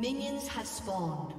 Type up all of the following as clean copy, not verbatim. Minions have spawned.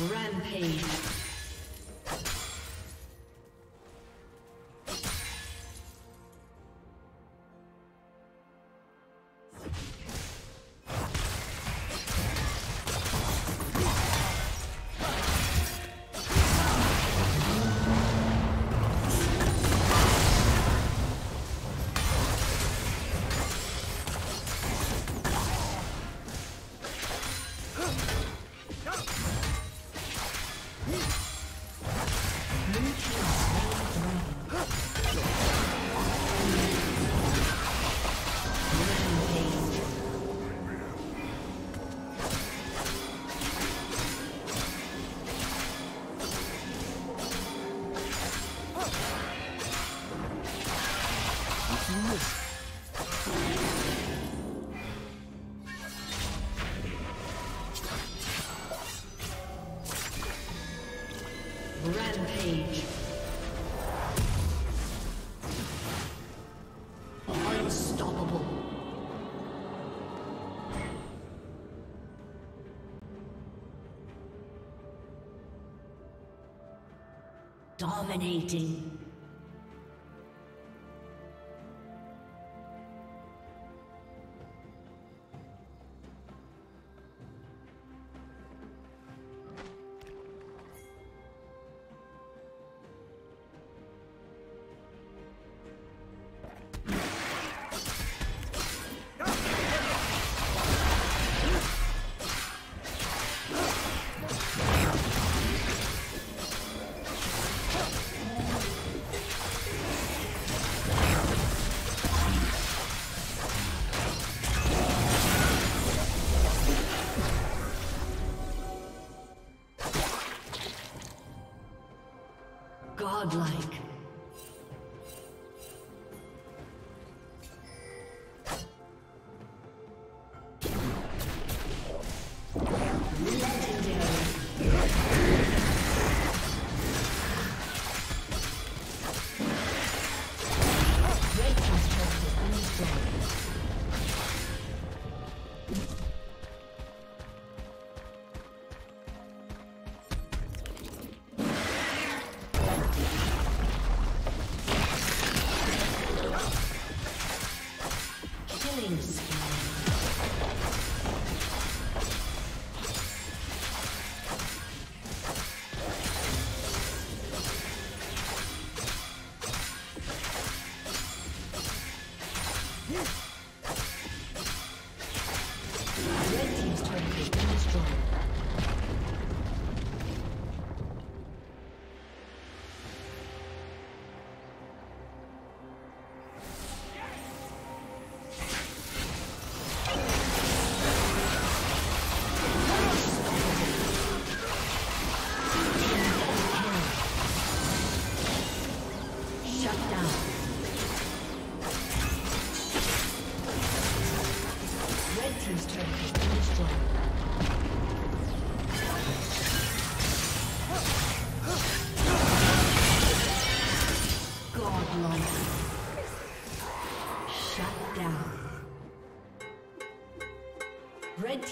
Rampage. Rampage. Unstoppable. Dominating. Godlike. Red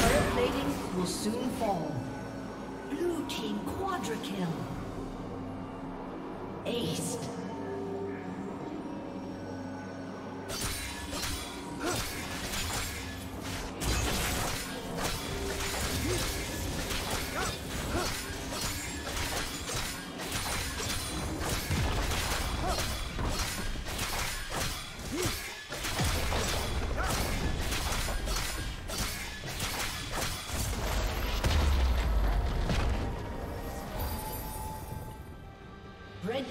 Turret plating will soon fall. Blue team Quadrakill. Aced. Red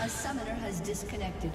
A summoner has disconnected.